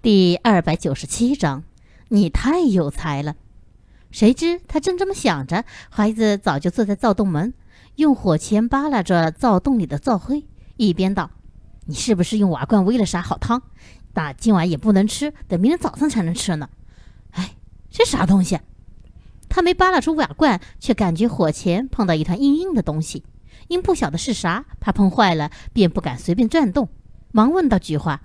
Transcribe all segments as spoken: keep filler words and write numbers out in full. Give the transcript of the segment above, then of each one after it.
第二百九十七章，你太有才了。谁知他正这么想着，孩子早就坐在灶洞门，用火钳扒拉着灶洞里的灶灰，一边道：“你是不是用瓦罐煨了啥好汤？那今晚也不能吃，等明天早上才能吃呢。”哎，这啥东西？他没扒拉出瓦罐，却感觉火钳碰到一团硬硬的东西，因不晓得是啥，怕碰坏了，便不敢随便转动，忙问到菊花。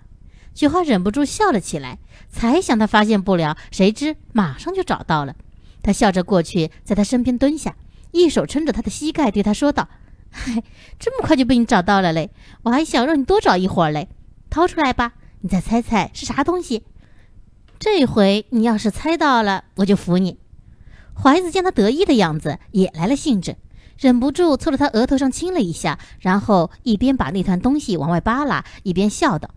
菊花忍不住笑了起来，才想他发现不了，谁知马上就找到了。他笑着过去，在他身边蹲下，一手撑着他的膝盖，对他说道：“嗨，这么快就被你找到了嘞！我还想让你多找一会儿嘞，掏出来吧，你再猜猜是啥东西。这回你要是猜到了，我就服你。”怀子见他得意的样子，也来了兴致，忍不住凑到他额头上亲了一下，然后一边把那团东西往外扒拉，一边笑道：“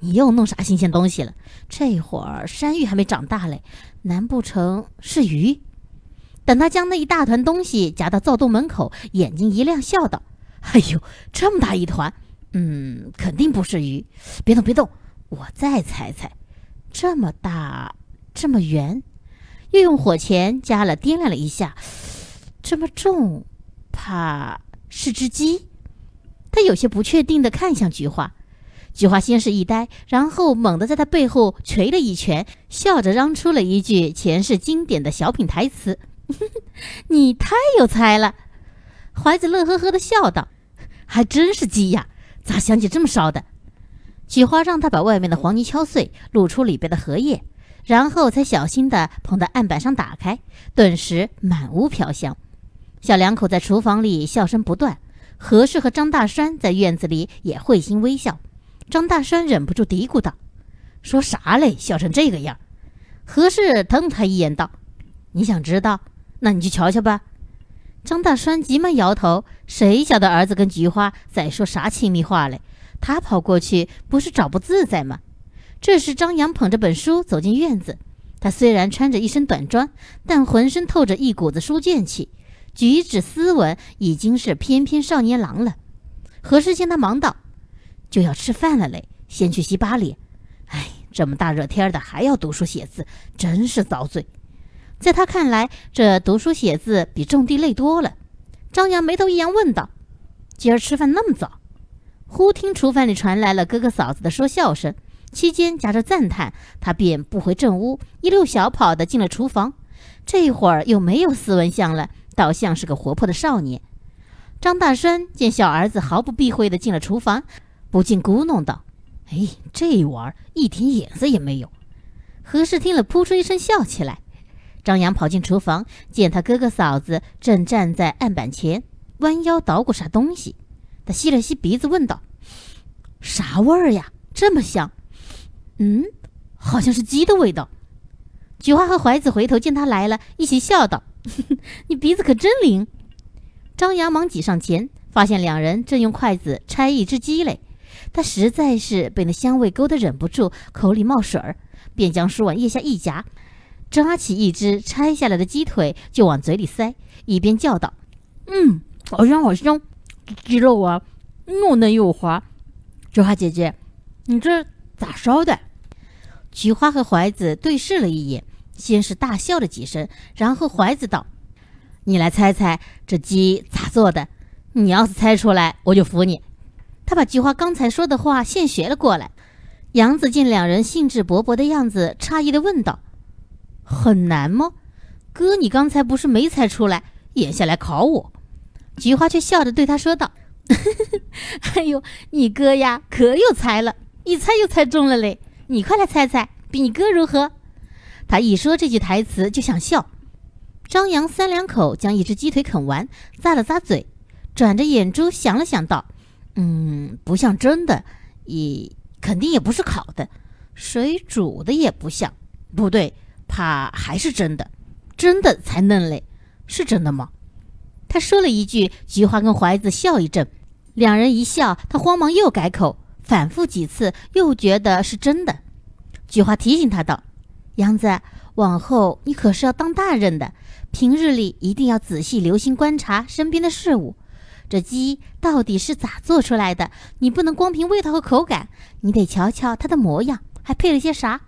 你又弄啥新鲜东西了？这会儿山芋还没长大嘞，难不成是鱼？”等他将那一大团东西夹到灶洞门口，眼睛一亮，笑道：“哎呦，这么大一团，嗯，肯定不是鱼。别动，别动，我再猜猜，这么大，这么圆。”又用火钳夹了掂量了一下，这么重，怕是只鸡。他有些不确定地看向菊花。菊花先是一呆，然后猛地在他背后捶了一拳，笑着嚷出了一句前世经典的小品台词：“你太有才了！”怀子乐呵呵地笑道：“还真是鸡呀，咋想起这么烧的？”菊花让他把外面的黄泥敲碎，露出里边的荷叶，然后才小心地捧到案板上打开，顿时满屋飘香。小两口在厨房里笑声不断，何氏和张大栓在院子里也会心微笑。张大栓忍不住嘀咕道：“说啥嘞，笑成这个样。”何氏瞪他一眼道：“你想知道？那你去瞧瞧吧。”张大栓急忙摇头，谁晓得儿子跟菊花在说啥亲密话嘞？他跑过去不是找不自在吗？这时张扬捧着本书走进院子，他虽然穿着一身短装，但浑身透着一股子书卷气，举止斯文，已经是翩翩少年郎了。何氏见他忙道：“就要吃饭了嘞，先去洗把脸。哎，这么大热天的还要读书写字，真是遭罪。”在他看来，这读书写字比种地累多了。张扬眉头一扬问道：“今儿吃饭那么早？”忽听厨房里传来了哥哥嫂子的说笑声，期间夹着赞叹，他便不回正屋，一溜小跑的进了厨房。这会儿又没有斯文相了，倒像是个活泼的少年。张大栓见小儿子毫不避讳的进了厨房，不禁咕哝道：“哎，这玩意儿一点眼色也没有。”何氏听了，扑哧一声笑起来。张扬跑进厨房，见他哥哥嫂子正站在案板前，弯腰捣鼓啥东西。他吸了吸鼻子，问道：“啥味儿呀？这么香？嗯，好像是鸡的味道。”菊花和怀子回头见他来了，一起笑道：“呵呵，你鼻子可真灵。”张扬忙挤上前，发现两人正用筷子拆一只鸡肋。他实在是被那香味勾得忍不住，口里冒水儿，便将书往腋下一夹，抓起一只拆下来的鸡腿就往嘴里塞，一边叫道：“嗯，好香好香，鸡肉啊，又嫩又滑。菊花姐姐，你这咋烧的？”菊花和怀子对视了一眼，先是大笑了几声，然后怀子道：“你来猜猜这鸡咋做的？你要是猜出来，我就服你。”他把菊花刚才说的话现学了过来。杨子见两人兴致勃勃的样子，诧异地问道：“很难吗？哥，你刚才不是没猜出来，眼下来考我？”菊花却笑着对他说道：“呵呵，哎呦，你哥呀可有才了，一猜又猜中了嘞，你快来猜猜，比你哥如何？”他一说这句台词就想笑。张扬三两口将一只鸡腿啃完，咂了咂嘴，转着眼珠想了想道：“嗯，不像真的，也肯定也不是烤的，水煮的也不像，不对，怕还是真的，真的才嫩嘞，是真的吗？”他说了一句，菊花跟怀子笑一阵，两人一笑，他慌忙又改口，反复几次，又觉得是真的。菊花提醒他道：“杨子，往后你可是要当大人的，平日里一定要仔细留心观察身边的事物。这鸡到底是咋做出来的？你不能光凭味道和口感，你得瞧瞧它的模样，还配了些啥。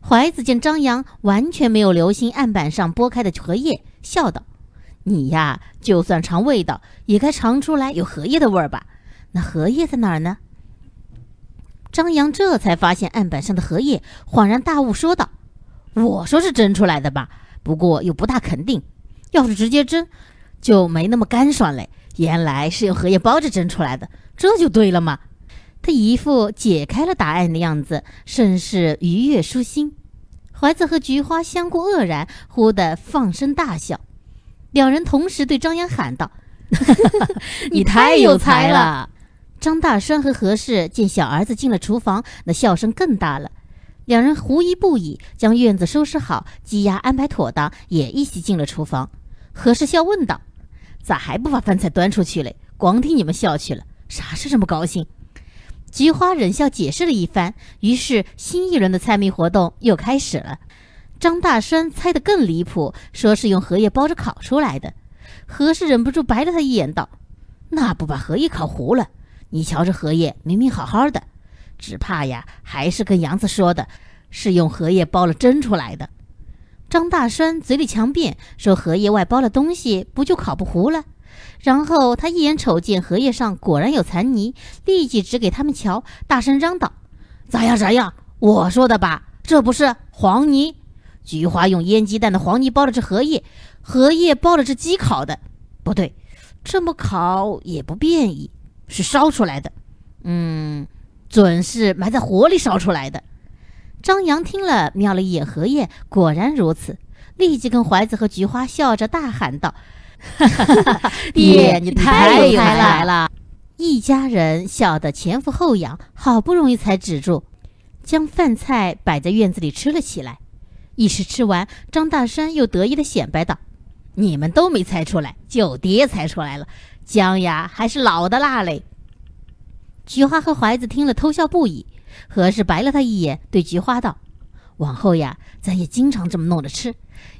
怀子见张扬完全没有留心案板上拨开的荷叶，笑道：“你呀，就算尝味道，也该尝出来有荷叶的味儿吧？那荷叶在哪儿呢？”张扬这才发现案板上的荷叶，恍然大悟，说道：“我说是蒸出来的吧，不过又不大肯定。要是直接蒸，就没那么干爽嘞。原来是用荷叶包着蒸出来的，这就对了嘛。”他一副解开了答案的样子，甚是愉悦舒心。怀子和菊花相顾愕然，忽地放声大笑。两人同时对张扬喊道：“你太有才了！”张大栓和何氏见小儿子进了厨房，那笑声更大了。两人狐疑不已，将院子收拾好，鸡鸭安排妥当，也一起进了厨房。何氏笑问道：“咋还不把饭菜端出去嘞？光听你们笑去了，啥事这么高兴？”菊花忍笑解释了一番，于是新一轮的猜谜活动又开始了。张大栓猜得更离谱，说是用荷叶包着烤出来的。何氏忍不住白了他一眼，道：“那不把荷叶烤糊了？你瞧这荷叶明明好好的，只怕呀还是跟杨子说的，是用荷叶包了蒸出来的。”张大栓嘴里强辩，说荷叶外包了东西，不就烤不糊了？然后他一眼瞅见荷叶上果然有残泥，立即指给他们瞧，大声嚷道：“咋样咋样，我说的吧，这不是黄泥？菊花用腌鸡蛋的黄泥包了这荷叶，荷叶包了这鸡烤的，不对，这么烤也不便宜，是烧出来的，嗯，准是埋在火里烧出来的。”张扬听了，瞄了一眼荷叶，果然如此，立即跟怀子和菊花笑着大喊道：“爹，你太有才了！”一家人笑得前俯后仰，好不容易才止住，将饭菜摆在院子里吃了起来。一时吃完，张大栓又得意地显摆道：“你们都没猜出来，就爹猜出来了，姜呀还是老的辣嘞。”菊花和怀子听了偷笑不已，何氏白了他一眼，对菊花道：“往后呀，咱也经常这么弄着吃，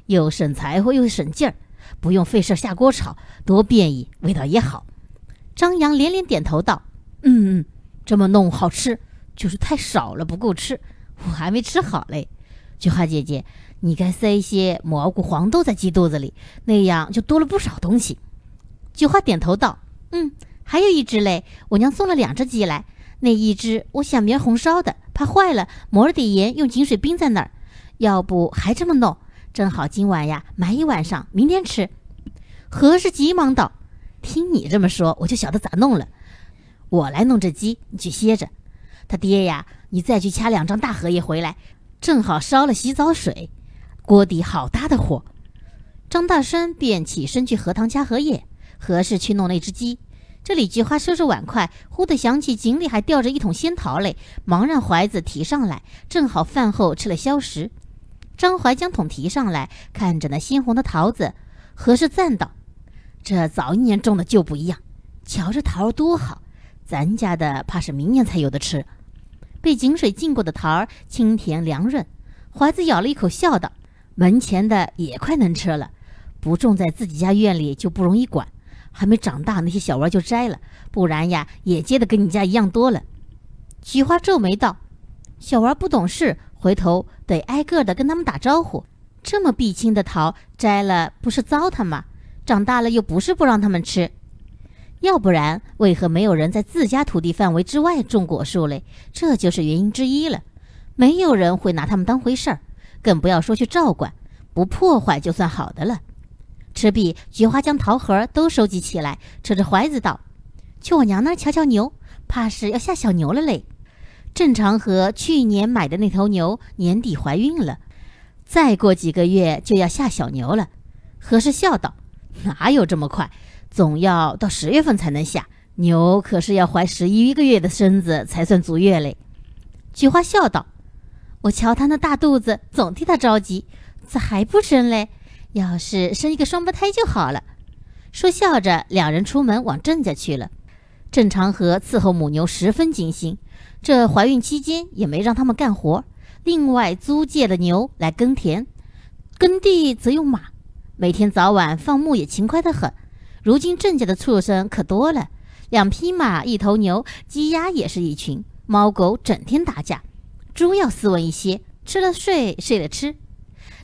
又省柴火又省劲儿，不用费事下锅炒，多便宜，味道也好。”张扬连连点头道：“嗯嗯，这么弄好吃，就是太少了不够吃，我还没吃好嘞。菊花姐姐，你该塞一些蘑菇、黄豆在鸡肚子里，那样就多了不少东西。”菊花点头道：“嗯，还有一只嘞，我娘送了两只鸡来，那一只我想明儿红烧的，怕坏了，抹了点盐，用井水冰在那儿，要不还这么弄。正好今晚呀，埋一晚上，明天吃。”何氏急忙道：“听你这么说，我就晓得咋弄了。我来弄这鸡，你去歇着。他爹呀，你再去掐两张大荷叶回来，正好烧了洗澡水，锅底好大的火。”张大栓便起身去荷塘掐荷叶，何氏去弄那只鸡。这里菊花收拾碗筷，忽地想起井里还吊着一桶仙桃嘞，忙让怀子提上来，正好饭后吃了消食。张怀将桶提上来，看着那鲜红的桃子，何氏赞道：“这早一年种的就不一样，瞧这桃多好，咱家的怕是明年才有的吃。”被井水浸过的桃儿清甜凉润，怀子咬了一口，笑道：“门前的也快能吃了，不种在自己家院里就不容易管，还没长大那些小娃就摘了，不然呀也结得跟你家一样多了。”菊花皱眉道：“小娃不懂事，回头得挨个的跟他们打招呼，这么碧青的桃摘了不是糟蹋吗？长大了又不是不让他们吃，要不然为何没有人在自家土地范围之外种果树嘞？这就是原因之一了。没有人会拿他们当回事儿，更不要说去照管，不破坏就算好的了。”吃毕，菊花将桃核都收集起来，扯着怀子道：“去我娘那儿瞧瞧牛，怕是要下小牛了嘞。郑长和去年买的那头牛年底怀孕了，再过几个月就要下小牛了。”何氏笑道：“哪有这么快？总要到十月份才能下，牛可是要怀十一个月的身子才算足月嘞。”菊花笑道：“我瞧他那大肚子，总替他着急，咋还不生嘞？要是生一个双胞胎就好了。”说笑着，两人出门往郑家去了。郑长和伺候母牛十分精心，这怀孕期间也没让他们干活，另外租借了牛来耕田，耕地则用马，每天早晚放牧也勤快得很。如今郑家的畜生可多了，两匹马一头牛，鸡鸭也是一群，猫狗整天打架，猪要斯文一些，吃了睡，睡了吃。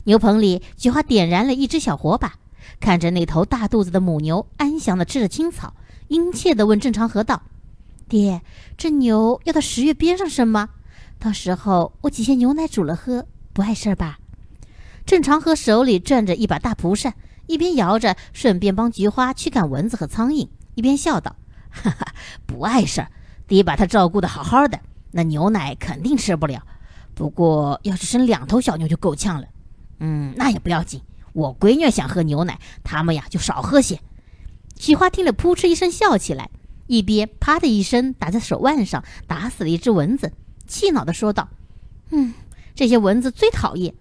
牛棚里，菊花点燃了一只小火把，看着那头大肚子的母牛安详地吃着青草，殷切地问郑长河道：“爹，这牛要到十月边上生吗？到时候我挤些牛奶煮了喝，不碍事儿吧？”郑长河手里攥着一把大蒲扇，一边摇着，顺便帮菊花驱赶蚊子和苍蝇，一边笑道：“哈哈，不碍事儿，爹把它照顾得好好的，那牛奶肯定吃不了。不过要是生两头小牛就够呛了。嗯，那也不要紧，我闺女想喝牛奶，他们呀就少喝些。”菊花听了，扑哧一声笑起来，一边啪的一声打在手腕上，打死了一只蚊子，气恼地说道：“嗯，这些蚊子最讨厌，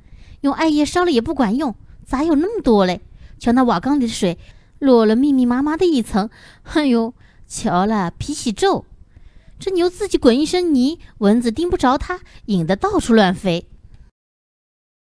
用艾叶烧了也不管用，咋有那么多嘞？瞧那瓦缸里的水落了密密麻麻的一层，哎呦，瞧了皮起皱。这牛自己滚一身泥，蚊子叮不着它，引得到处乱飞。”